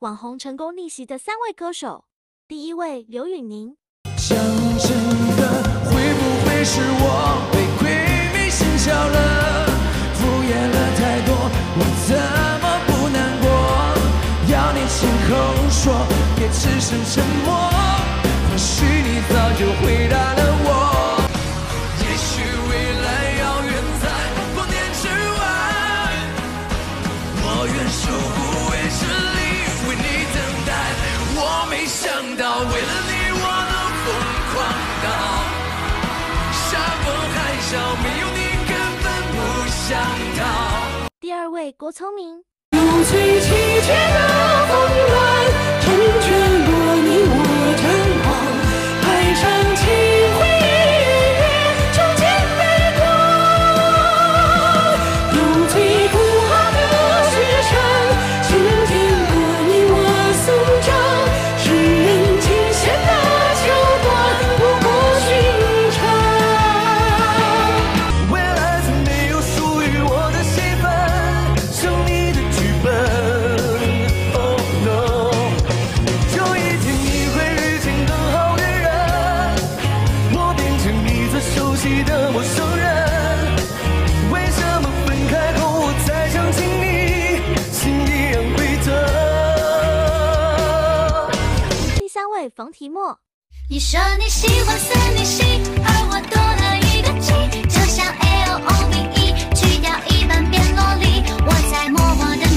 网红成功逆袭的三位歌手，第一位刘宇宁。讲真的，会不会是我被鬼迷心窍了？敷衍了太多，我怎么不难过？要你亲口说，别只是沉默。或许你早就回答了我。 为了你，我能疯狂到山崩海啸，没有你根本不想逃。第二位郭聪明。用最凄切的慌乱，成全过你我张狂，海上情会一夜终结泪光。用最苦寒的雪山，倾听过你我颂唱。 冯提莫，你说你喜欢四女星，而我多了一个 G， 就像 L O V E， 去掉一半变萝莉，我在默默的。